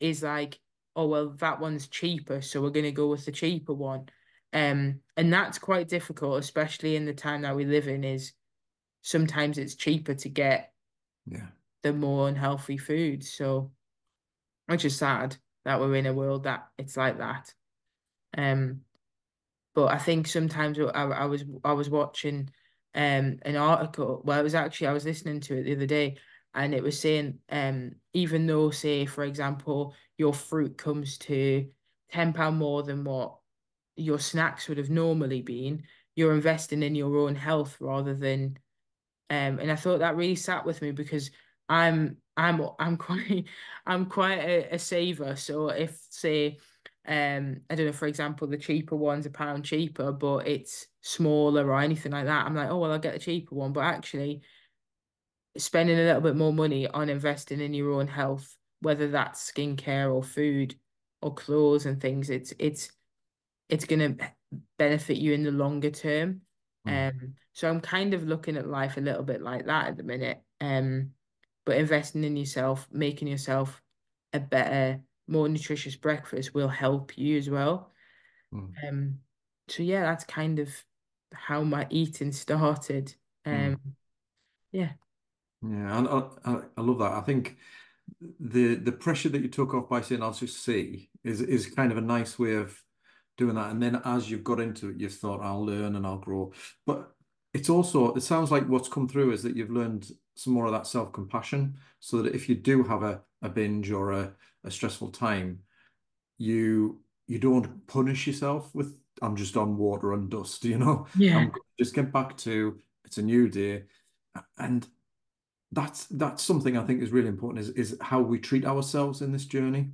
is like, oh, well, that one's cheaper, so we're going to go with the cheaper one. And that's quite difficult, especially in the time that we live in, is sometimes it's cheaper to get the more unhealthy food. So it's just sad that we're in a world that it's like that. But I think sometimes I was watching an article. Well, I was listening to it the other day, and it was saying, even though, say, for example, your fruit comes to £10 more than what your snacks would have normally been, you're investing in your own health rather than. And I thought that really sat with me, because I'm quite a saver. So if, say, I don't know, for example, the cheaper one's £1 cheaper, but it's smaller or anything like that, I'm like, oh, well, I'll get the cheaper one. But actually spending a little bit more money on investing in your own health, whether that's skincare or food or clothes and things, it's gonna benefit you in the longer term. So I'm kind of looking at life a little bit like that at the minute. But investing in yourself, making yourself a better, more nutritious breakfast will help you as well. So yeah, that's kind of how my eating started. I love that. I think the pressure that you took off by saying I'll just see is kind of a nice way of doing that. And then as you've got into it, you've thought, I'll learn and I'll grow. But it's also, it sounds like what's come through is that you've learned some more of that self-compassion, so that if you do have a binge or a stressful time, you don't punish yourself with, I'm just on water and dust, you know? Yeah. Just get back to, it's a new day. And that's something I think is really important, is how we treat ourselves in this journey.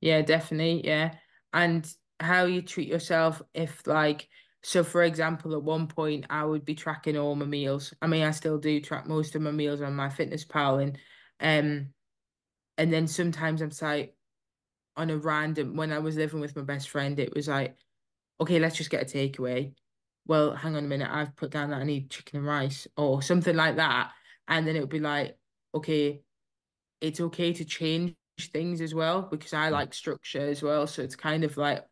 Yeah, definitely. Yeah. And how you treat yourself if, like, so for example, at one point I would be tracking all my meals. I mean, I still do track most of my meals on MyFitnessPal, and then sometimes I'm like, on a random, when I was living with my best friend, it was like, okay, let's just get a takeaway. Well, hang on a minute, I've put down that I need chicken and rice or something like that. And then it would be like, okay, it's okay to change things as well, because I like structure as well. So it's kind of like,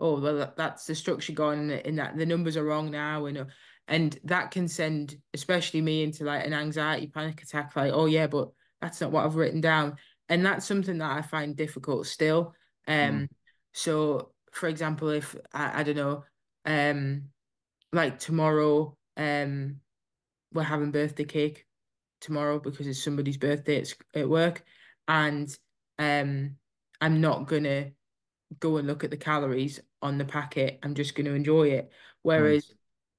oh, well, that's the structure gone, and that the numbers are wrong now, and that can send, especially me, into like an anxiety panic attack, like, oh yeah, but that's not what I've written down. And that's something that I find difficult still. So for example, if I don't know, like tomorrow, we're having birthday cake tomorrow because it's somebody's birthday at work, and I'm not gonna go and look at the calories on the packet. I'm just going to enjoy it. Whereas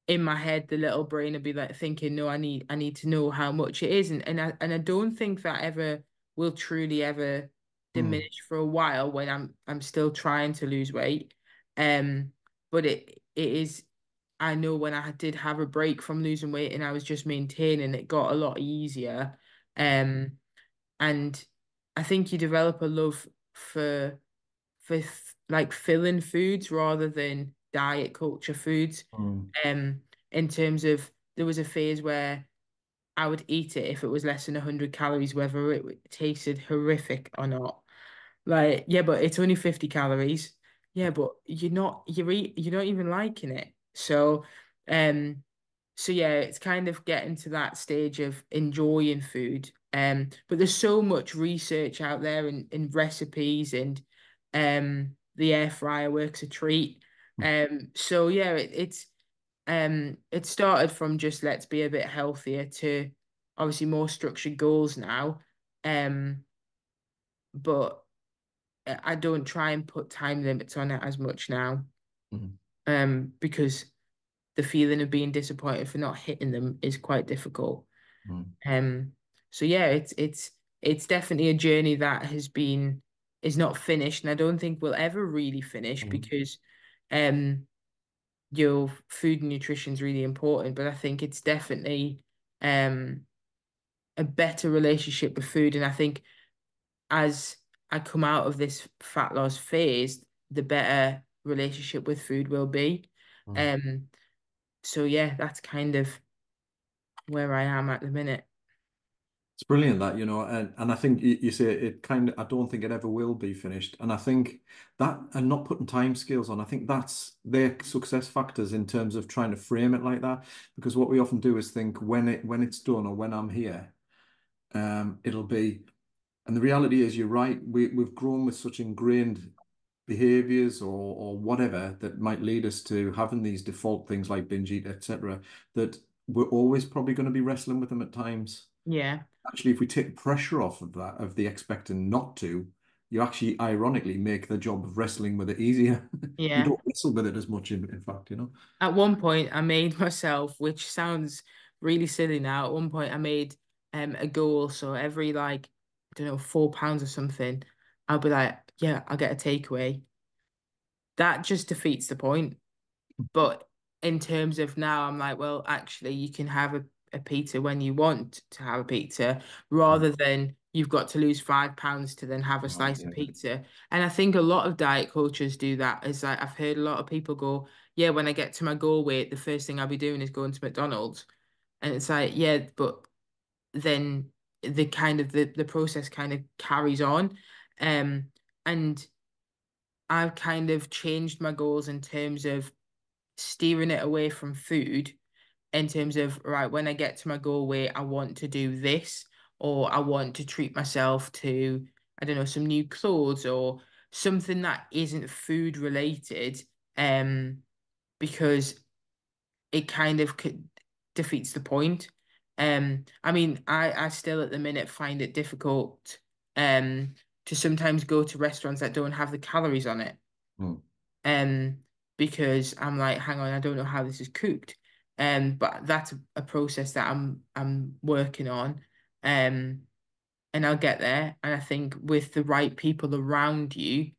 in my head, the little brain would be like thinking, no, I need to know how much it is. And I don't think that ever will truly ever diminish for a while, when I'm still trying to lose weight. But it is, I know when I did have a break from losing weight and I was just maintaining, it got a lot easier. And I think you develop a love for filling foods rather than diet culture foods. In terms of, there was a phase where I would eat it if it was less than 100 calories, whether it tasted horrific or not. Like, yeah, but it's only 50 calories. Yeah, but you're not even liking it. So yeah, it's kind of getting to that stage of enjoying food. But there's so much research out there in recipes, and the air fryer works a treat. So yeah, it started from just let's be a bit healthier to obviously more structured goals now. But I don't try and put time limits on it as much now. Because the feeling of being disappointed for not hitting them is quite difficult. So yeah, it's definitely a journey that is not finished, and I don't think we'll ever really finish, because your food and nutrition is really important. But I think it's definitely a better relationship with food, and I think as I come out of this fat loss phase, the better relationship with food will be. So yeah, that's kind of where I am at the minute. It's brilliant that, and I think you say it kind of, I don't think it ever will be finished. And I think that, and not putting time scales on, I think that's their success factors in terms of trying to frame it like that. Because what we often do is think when it's done, or when I'm here, it'll be, and the reality is, you're right. We've grown with such ingrained behaviors or whatever that might lead us to having these default things like binge eat, etc., that we're always probably going to be wrestling with them at times. Yeah. Actually, if we take pressure off of that, of the expecting not to, you actually ironically make the job of wrestling with it easier. Yeah. You don't wrestle with it as much, in fact, At one point, I made myself, which sounds really silly now, at one point I made a goal. So every 4 pounds or something, I'll be like, yeah, I'll get a takeaway. That just defeats the point. But in terms of now, I'm like, well, actually, you can have a pizza when you want to have a pizza, rather than you've got to lose 5 pounds to then have a slice of pizza. And I think a lot of diet cultures do that. It's like, I've heard a lot of people go, yeah, when I get to my goal weight, the first thing I'll be doing is going to McDonald's. And it's like, yeah, but then the kind of the process kind of carries on. And I've kind of changed my goals in terms of steering it away from food, in terms of, right, when I get to my goal weight, I want to do this, or I want to treat myself to, I don't know, some new clothes or something that isn't food related, because it kind of defeats the point. I mean, I still at the minute find it difficult to sometimes go to restaurants that don't have the calories on it. Because I'm like, hang on, I don't know how this is cooked. But that's a process that I'm working on. And I'll get there. And I think with the right people around you,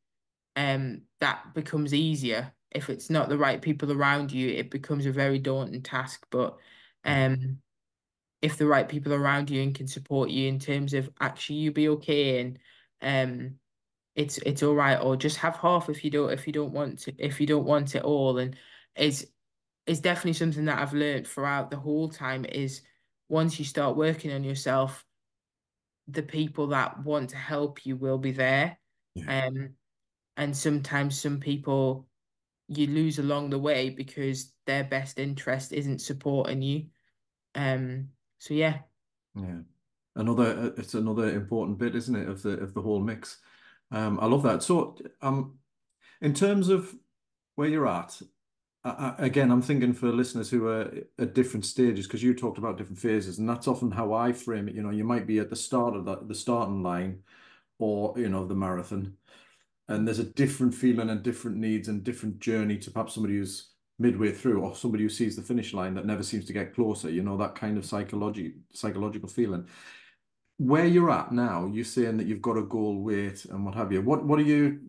that becomes easier. If it's not the right people around you, it becomes a very daunting task. But if the right people around you and can support you in terms of actually you be okay, and it's all right, or just have half if you don't want it all. And it's definitely something that I've learned throughout the whole time, is once you start working on yourself, the people that want to help you will be there. And sometimes some people you lose along the way because their best interest isn't supporting you. So yeah. Yeah. It's another important bit, isn't it, of the whole mix. I love that. So, in terms of where you're at, again, I'm thinking for listeners who are at different stages, because you talked about different phases, and that's often how I frame it. You might be at the start of the starting line, or the marathon, and there's a different feeling and different needs and different journey to perhaps somebody who's midway through, or somebody who sees the finish line that never seems to get closer. That kind of psychological feeling. Where you're at now, you're saying that you've got a goal weight and what have you. What are you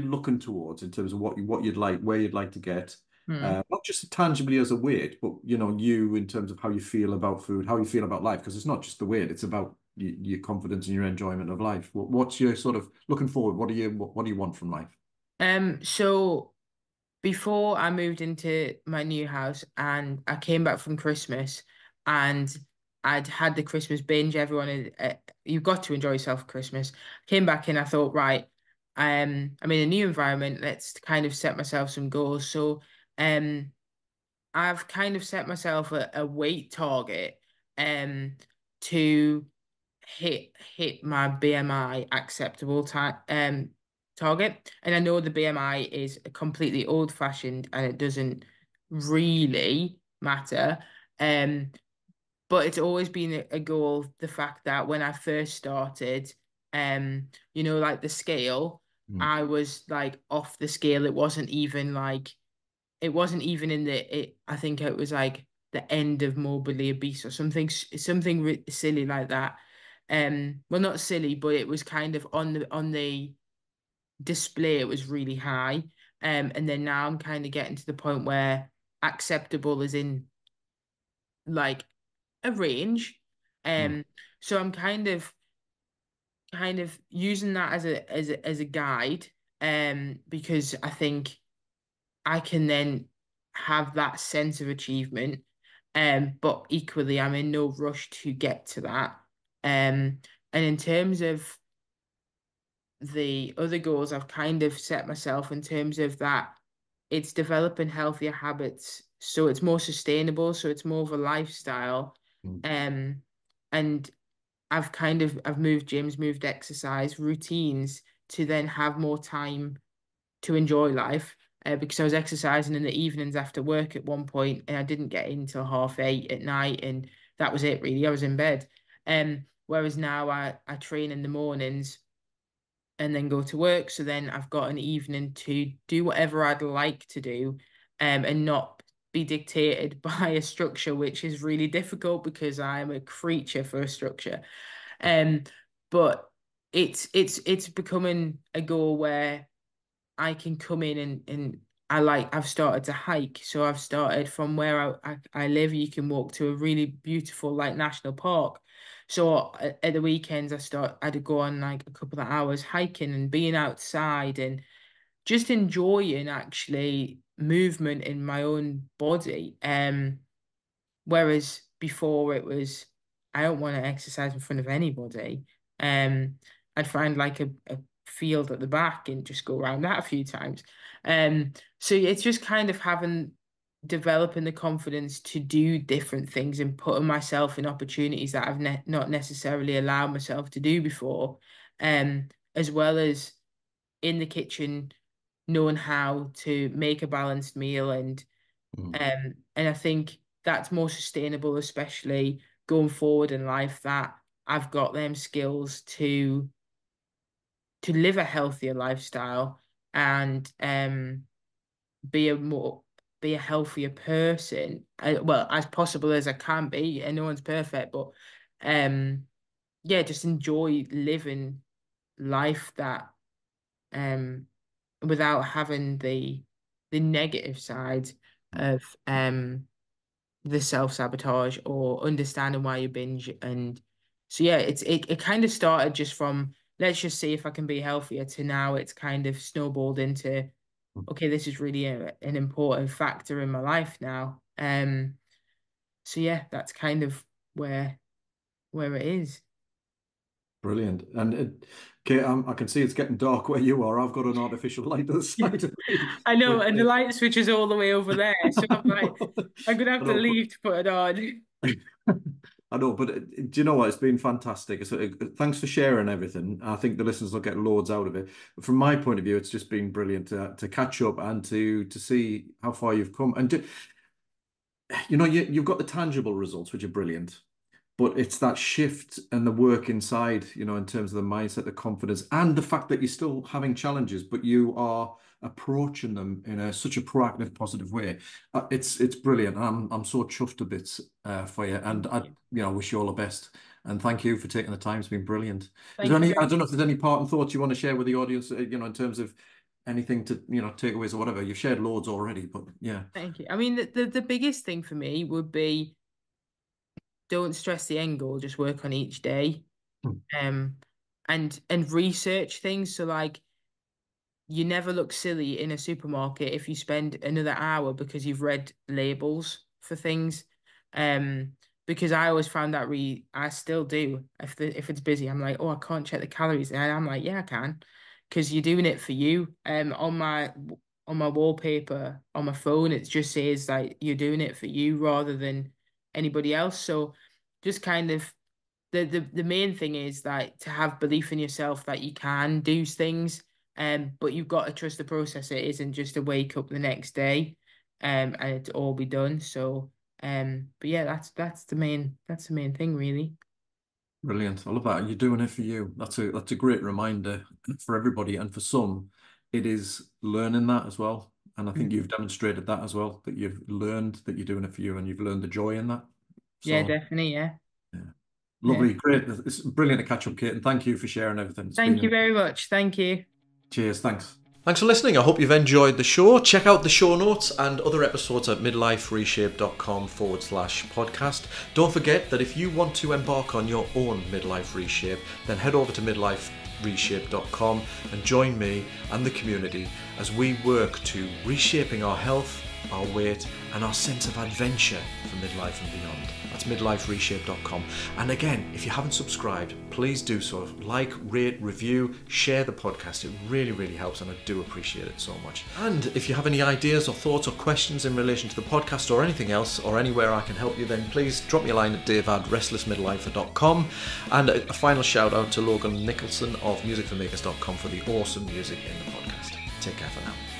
looking towards in terms of what you'd like, where you'd like to get? Not just tangibly as a weight, but you in terms of how you feel about food, how you feel about life, because it's not just the weight, it's about your confidence and your enjoyment of life. What's your sort of looking forward? What do you want from life? So before I moved into my new house and I came back from Christmas and I'd had the Christmas binge. Everyone had, you've got to enjoy yourself at Christmas. Came back in, I thought, right, I'm in a new environment. Let's kind of set myself some goals. So I've kind of set myself a weight target to hit my BMI acceptable target. And I know the BMI is completely old-fashioned and it doesn't really matter. But it's always been a goal, the fact that when I first started, you know, like the scale, I was like off the scale. It wasn't even in the, I think it was like the end of morbidly obese or something silly like that. Well, not silly, but it was kind of on the display, it was really high. And then now I'm kind of getting to the point where acceptable is in like a range. So I'm kind of using that as a guide, because I think I can then have that sense of achievement. But equally, I'm in no rush to get to that. And in terms of the other goals I've kind of set myself in terms of that, it's developing healthier habits. So it's more sustainable. So it's more of a lifestyle. And I've moved gyms, moved exercise routines to then have more time to enjoy life. Because I was exercising in the evenings after work at one point and I didn't get in till 8:30 at night, and that was it really. I was in bed. Whereas now I train in the mornings and then go to work. So then I've got an evening to do whatever I'd like to do, and not be dictated by a structure, which is really difficult because I'm a creature for a structure. But it's becoming a goal where I can come in and I've started to hike. So I've started from where I live, you can walk to a really beautiful like national park. So at the weekends I'd go on like a couple of hours hiking and being outside and just enjoying actually movement in my own body. Whereas before it was, I don't want to exercise in front of anybody. I'd find like a field at the back and just go around that a few times. So it's just kind of developing the confidence to do different things and putting myself in opportunities that I've not necessarily allowed myself to do before, as well as in the kitchen knowing how to make a balanced meal and I think that's more sustainable, especially going forward in life, that I've got them skills to live a healthier lifestyle and be a healthier person, as possible as I can be, and no one's perfect, but just enjoy living life that without having the negative side of the self-sabotage or understanding why you binge. And so it kind of started just from let's just see if I can be healthier to now it's kind of snowballed into, okay, this is really an important factor in my life now. That's kind of where it is. Brilliant. And Kate, I can see it's getting dark where you are. I've got an artificial light on the side of me. I know, and the light switch is all the way over there. So I'm like, I'm going to have to leave to put it on. I know, but do you know what? It's been fantastic. So, thanks for sharing everything. I think the listeners will get loads out of it. From my point of view, it's just been brilliant to catch up and to see how far you've come. And you've got the tangible results, which are brilliant. But it's that shift and the work inside, you know, in terms of the mindset, the confidence, and the fact that you're still having challenges, but you are approaching them in such a proactive, positive way. It's brilliant. I'm so chuffed to bits for you, and I wish you all the best. And thank you for taking the time. It's been brilliant. I don't know if there's any parting thoughts you want to share with the audience, you know, in terms of anything to, you know, takeaways or whatever. You've shared loads already, but yeah. Thank you. I mean, the biggest thing for me would be, don't stress the end goal, just work on each day. and research things. So like, you never look silly in a supermarket if you spend another hour because you've read labels for things. Because I always found that I still do. If it's busy, I'm like, oh, I can't check the calories. And I'm like, yeah, I can, because you're doing it for you. On my wallpaper, on my phone, it just says like, you're doing it for you rather than anybody else. So just kind of the main thing is like to have belief in yourself that you can do things, but you've got to trust the process. It isn't just to wake up the next day and it'll all be done. So but yeah, that's the main thing really. Brilliant. I love that. You're doing it for you. That's a great reminder for everybody. And for some, it is learning that as well. And I think you've demonstrated that as well, that you've learned that you're doing it for you and you've learned the joy in that. So, yeah, definitely. Yeah. Yeah. Lovely. Yeah. Great. It's brilliant to catch up, Kate. And thank you for sharing everything. Thank you very much. Thank you. Cheers. Thanks. Thanks for listening. I hope you've enjoyed the show. Check out the show notes and other episodes at midlifereshape.com/podcast. Don't forget that if you want to embark on your own midlife reshape, then head over to midlifereshape.com and join me and the community as we work to reshaping our health, our weight, and our sense of adventure for midlife and beyond. That's midlifereshape.com. And again, if you haven't subscribed, please do so. Like, rate, review, share the podcast. It really, really helps, and I do appreciate it so much. And if you have any ideas or thoughts or questions in relation to the podcast or anything else or anywhere I can help you, then please drop me a line at dave@restlessmidlifer.com. And a final shout out to Logan Nicholson of musicformakers.com for the awesome music in the podcast. Take care for now.